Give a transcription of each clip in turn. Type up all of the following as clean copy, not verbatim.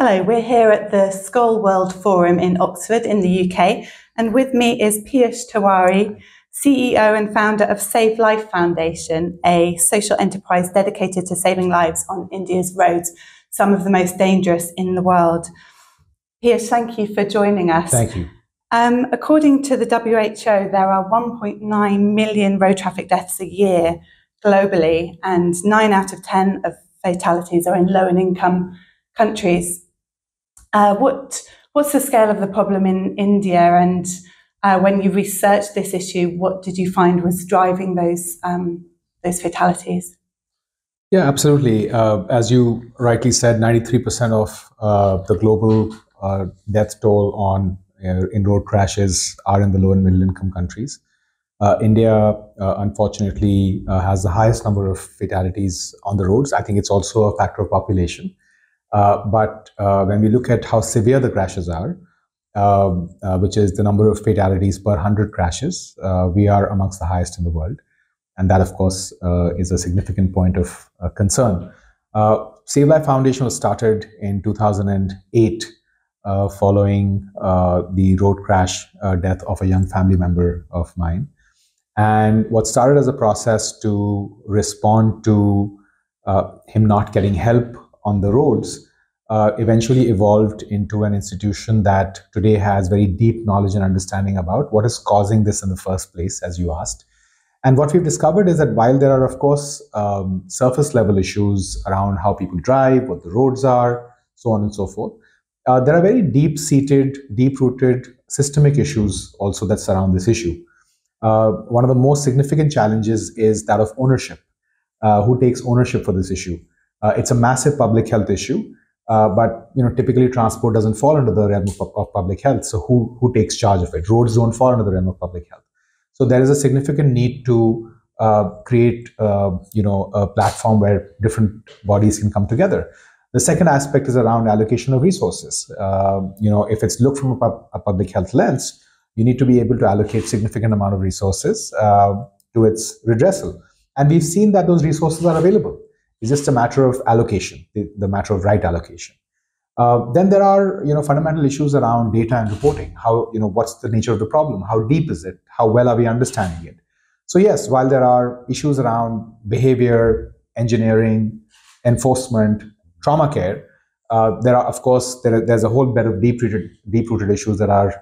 Hello, we're here at the Skoll World Forum in Oxford in the UK, and with me is Piyush Tewari, CEO and founder of SaveLIFE Foundation, a social enterprise dedicated to saving lives on India's roads, some of the most dangerous in the world. Piyush, thank you for joining us. Thank you. According to the WHO, there are 1.9 million road traffic deaths a year globally, and 9 out of 10 of fatalities are in low and income countries. What's the scale of the problem in India, and when you researched this issue, what did you find was driving those fatalities? Yeah, absolutely. As you rightly said, 93% of the global death toll on in road crashes are in the low and middle income countries. India, unfortunately, has the highest number of fatalities on the roads. I think it's also a factor of population. But when we look at how severe the crashes are, which is the number of fatalities per 100 crashes, we are amongst the highest in the world. And that, of course, is a significant point of concern. SaveLIFE Foundation was started in 2008 following the road crash death of a young family member of mine. And what started as a process to respond to him not getting help on the roads eventually evolved into an institution that today has very deep knowledge and understanding about what is causing this in the first place, as you asked. And what we've discovered is that while there are, of course, surface level issues around how people drive, what the roads are, so on and so forth, there are very deep-seated, deep-rooted systemic issues also that surround this issue. One of the most significant challenges is that of ownership. Who takes ownership for this issue? It's a massive public health issue, but typically transport doesn't fall under the realm of public health. So who takes charge of it? Roads don't fall under the realm of public health. So there is a significant need to create a platform where different bodies can come together. The second aspect is around allocation of resources. If it's looked from a public health lens, you need to be able to allocate significant amount of resources to its redressal. And we've seen that those resources are available. It's just a matter of allocation, the matter of right allocation. Then there are fundamental issues around data and reporting. How what's the nature of the problem? How deep is it? How well are we understanding it? So yes, while there are issues around behavior, engineering, enforcement, trauma care, there are of course there's a whole bed of deep-rooted issues that are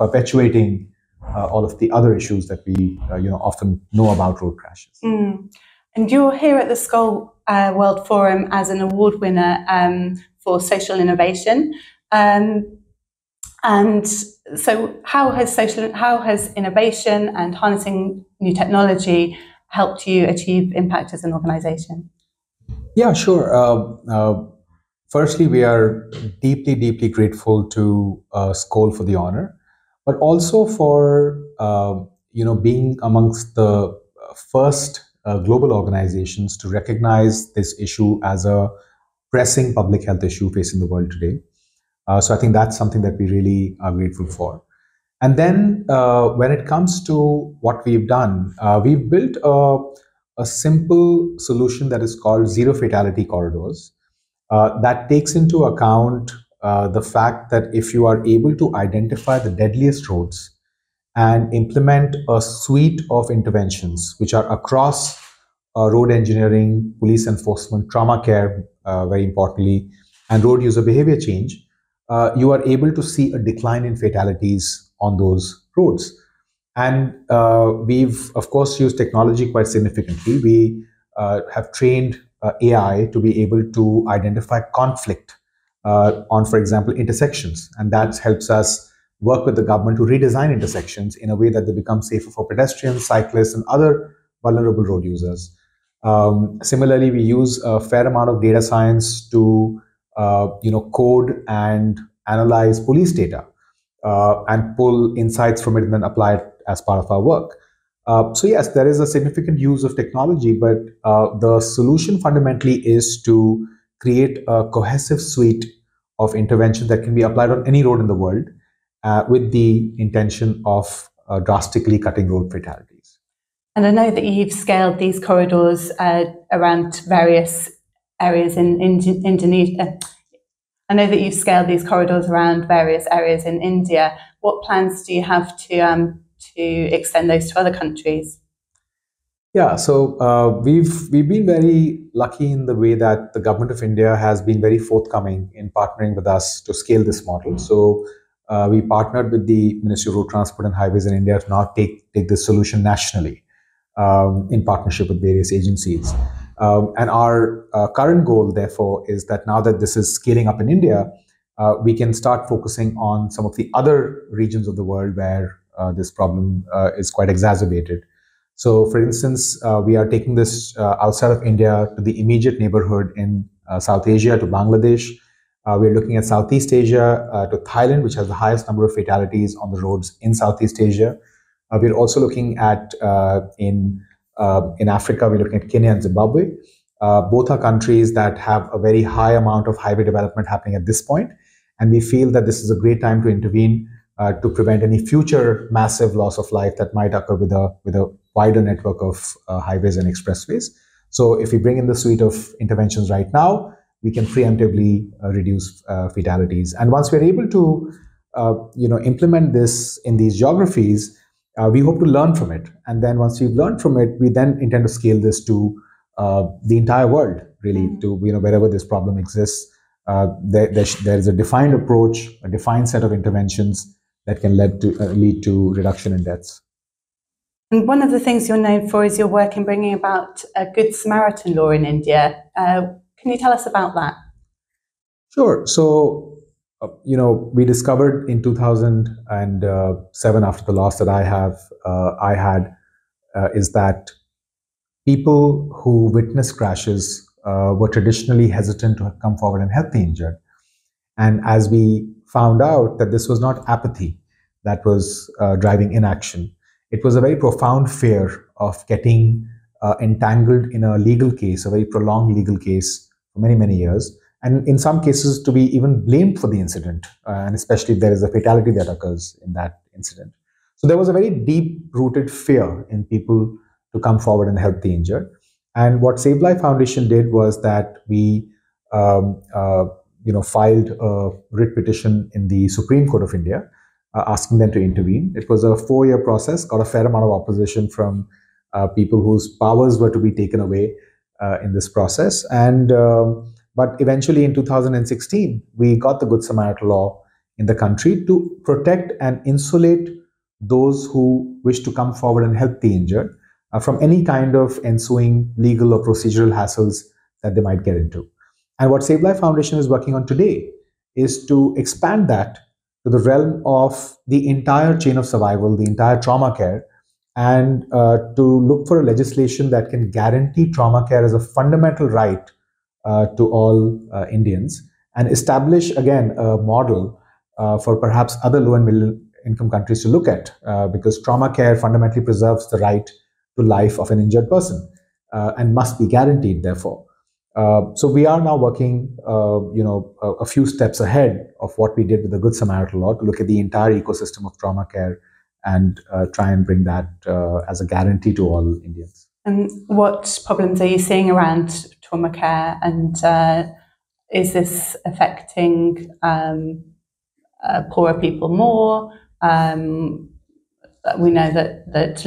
perpetuating all of the other issues that we often know about road crashes. Mm. And you're here at the Skoll World Forum as an award winner for social innovation. And so how has innovation and harnessing new technology helped you achieve impact as an organization? Yeah, sure. Firstly, we are deeply, deeply grateful to Skoll for the honor, but also for, being amongst the first global organizations to recognize this issue as a pressing public health issue facing the world today. So I think that's something that we really are grateful for. And then when it comes to what we've done, we've built a simple solution that is called Zero Fatality Corridors that takes into account the fact that if you are able to identify the deadliest roads and implement a suite of interventions which are across road engineering, police enforcement, trauma care, very importantly, and road user behavior change, you are able to see a decline in fatalities on those roads. And we've, of course, used technology quite significantly. We have trained AI to be able to identify conflict on, for example, intersections, and that helps us work with the government to redesign intersections in a way that they become safer for pedestrians, cyclists, and other vulnerable road users. Similarly, we use a fair amount of data science to code and analyze police data and pull insights from it and then apply it as part of our work. So yes, there is a significant use of technology, but the solution fundamentally is to create a cohesive suite of interventions that can be applied on any road in the world, with the intention of drastically cutting road fatalities. And I know that you've scaled these corridors around various areas in Indonesia. I know that you've scaled these corridors around various areas in India. What plans do you have to extend those to other countries? Yeah, so we've been very lucky in the way that the government of India has been very forthcoming in partnering with us to scale this model. So we partnered with the Ministry of Road Transport and Highways in India to now take this solution nationally in partnership with various agencies. And our current goal, therefore, is that now that this is scaling up in India, we can start focusing on some of the other regions of the world where this problem is quite exacerbated. So, for instance, we are taking this outside of India to the immediate neighborhood in South Asia, to Bangladesh. We are looking at Southeast Asia, to Thailand, which has the highest number of fatalities on the roads in Southeast Asia. We are also looking at, in Africa, we're looking at Kenya and Zimbabwe. Both are countries that have a very high amount of highway development happening at this point, and we feel that this is a great time to intervene to prevent any future massive loss of life that might occur with a wider network of highways and expressways. So if we bring in the suite of interventions right now, we can preemptively reduce fatalities. And once we're able to implement this in these geographies, we hope to learn from it. And then once we've learned from it, we then intend to scale this to the entire world, really, to wherever this problem exists. There is a defined approach, a defined set of interventions that can lead to reduction in deaths. And one of the things you're known for is your work in bringing about a Good Samaritan law in India. Can you tell us about that? Sure. So, we discovered in 2007, after the loss that I had, is that people who witness crashes were traditionally hesitant to come forward and help the injured. And as we found out that this was not apathy that was driving inaction, it was a very profound fear of getting entangled in a legal case, a very prolonged legal case for many, many years, and in some cases to be even blamed for the incident, and especially if there is a fatality that occurs in that incident. So there was a very deep-rooted fear in people to come forward and help the injured. And what SaveLIFE Foundation did was that we filed a writ petition in the Supreme Court of India, asking them to intervene. It was a 4-year process, got a fair amount of opposition from people whose powers were to be taken away in this process. And but eventually in 2016, we got the Good Samaritan law in the country to protect and insulate those who wish to come forward and help the injured from any kind of ensuing legal or procedural hassles that they might get into. And what SaveLIFE Foundation is working on today is to expand that to the realm of the entire chain of survival, the entire trauma care, and to look for a legislation that can guarantee trauma care as a fundamental right to all Indians, and establish again a model for perhaps other low and middle income countries to look at, because trauma care fundamentally preserves the right to life of an injured person and must be guaranteed, therefore. So we are now working, a few steps ahead of what we did with the Good Samaritan law to look at the entire ecosystem of trauma care and try and bring that as a guarantee to all Indians. And what problems are you seeing around trauma care, and is this affecting poorer people more? We know that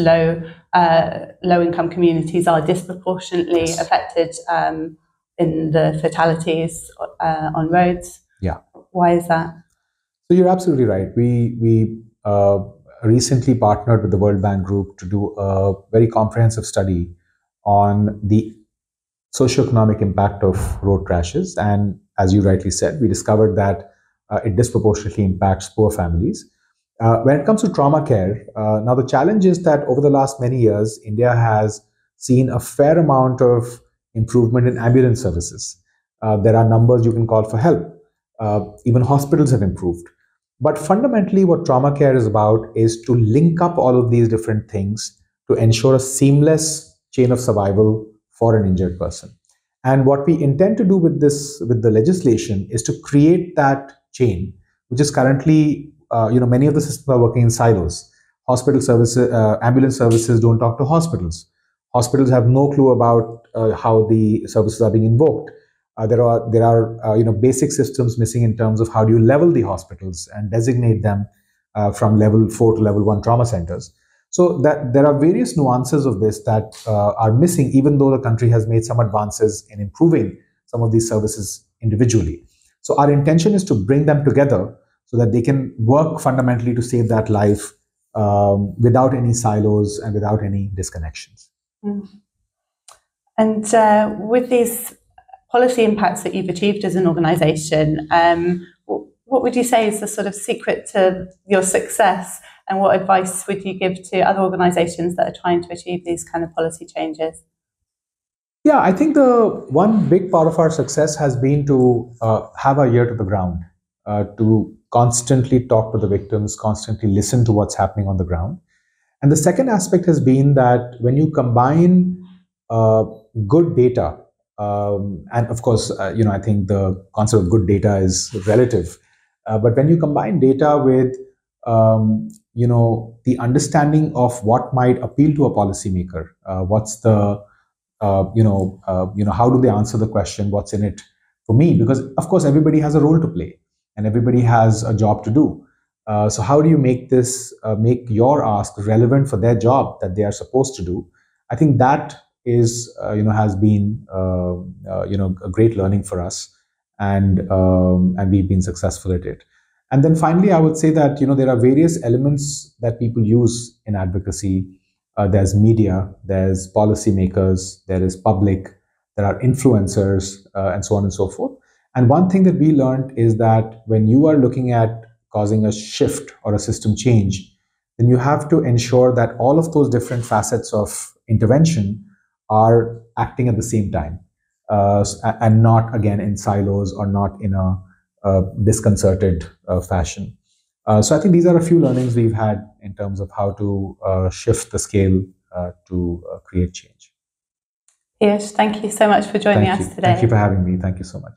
low-income communities are disproportionately affected in the fatalities on roads. Yeah. Why is that? So you're absolutely right. We recently partnered with the World Bank Group to do a very comprehensive study on the socioeconomic impact of road crashes. And as you rightly said, we discovered that it disproportionately impacts poor families. When it comes to trauma care, now the challenge is that over the last many years, India has seen a fair amount of improvement in ambulance services. There are numbers you can call for help. Even hospitals have improved. But fundamentally, what trauma care is about is to link up all of these different things to ensure a seamless chain of survival for an injured person. And what we intend to do with the legislation is to create that chain, which is currently many of the systems are working in silos. Hospital services, ambulance services don't talk to hospitals. Hospitals have no clue about how the services are being invoked. There are basic systems missing in terms of how do you level the hospitals and designate them from level 4 to level 1 trauma centers. So that there are various nuances of this that are missing, even though the country has made some advances in improving some of these services individually. So our intention is to bring them together so that they can work fundamentally to save that life without any silos and without any disconnections. Mm. And with these policy impacts that you've achieved as an organization, what would you say is the sort of secret to your success, and what advice would you give to other organizations that are trying to achieve these kind of policy changes? Yeah, I think the one big part of our success has been to have our ear to the ground, to constantly talk to the victims, constantly listen to what's happening on the ground. And the second aspect has been that when you combine good data, and of course, I think the concept of good data is relative, but when you combine data with, the understanding of what might appeal to a policymaker, what's the how do they answer the question, what's in it for me? Because of course, everybody has a role to play and everybody has a job to do. So how do you make this, make your ask relevant for their job that they are supposed to do? I think that is, has been, a great learning for us, and we've been successful at it. And then finally, I would say that, there are various elements that people use in advocacy. There's media, there's policymakers, there is public, there are influencers, and so on and so forth. And one thing that we learned is that when you are looking at causing a shift or a system change, then you have to ensure that all of those different facets of intervention are acting at the same time, and not again in silos or not in a disconcerted fashion. So I think these are a few learnings we've had in terms of how to shift the scale to create change. Piyush, thank you so much for joining us today. Thank you for having me. Thank you so much.